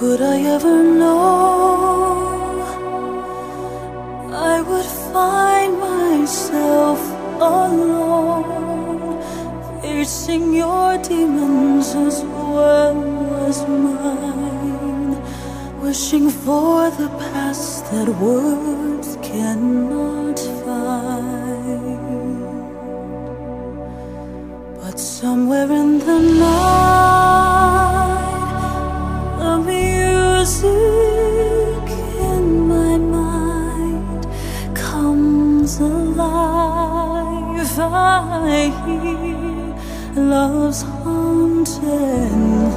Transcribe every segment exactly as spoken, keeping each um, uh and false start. Could I ever know I would find myself alone, facing your demons as well as mine, wishing for the past that words cannot find. But somewhere in the night, the music in my mind comes alive. I hear love's haunted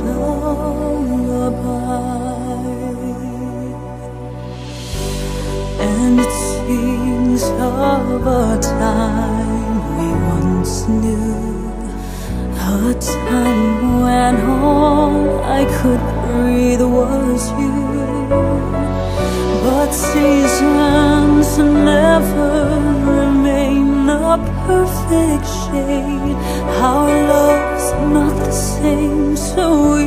lullaby, and it sings of a time we once knew, a time when all I could breathe was you. But seasons never remain a perfect shade. Our love's not the same, so we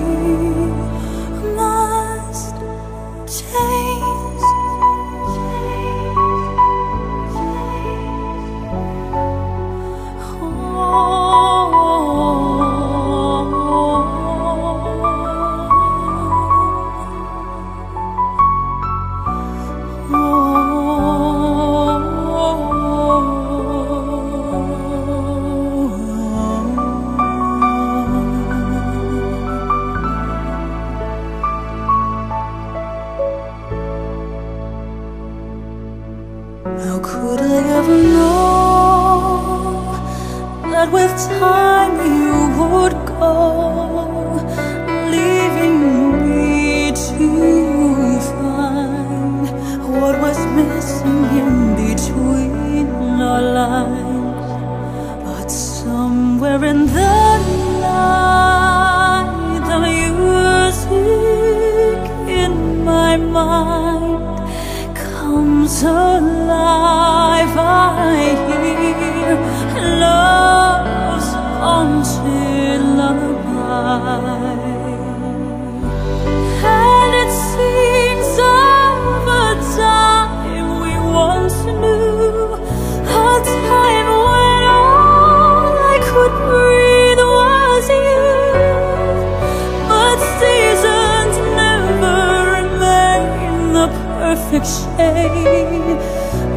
shade.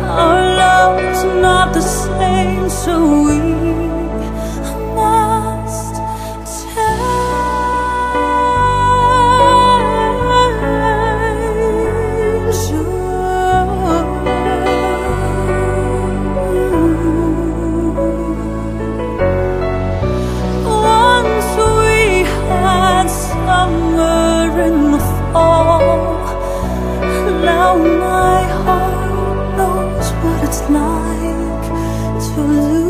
Our love's not the same, so we like to lose.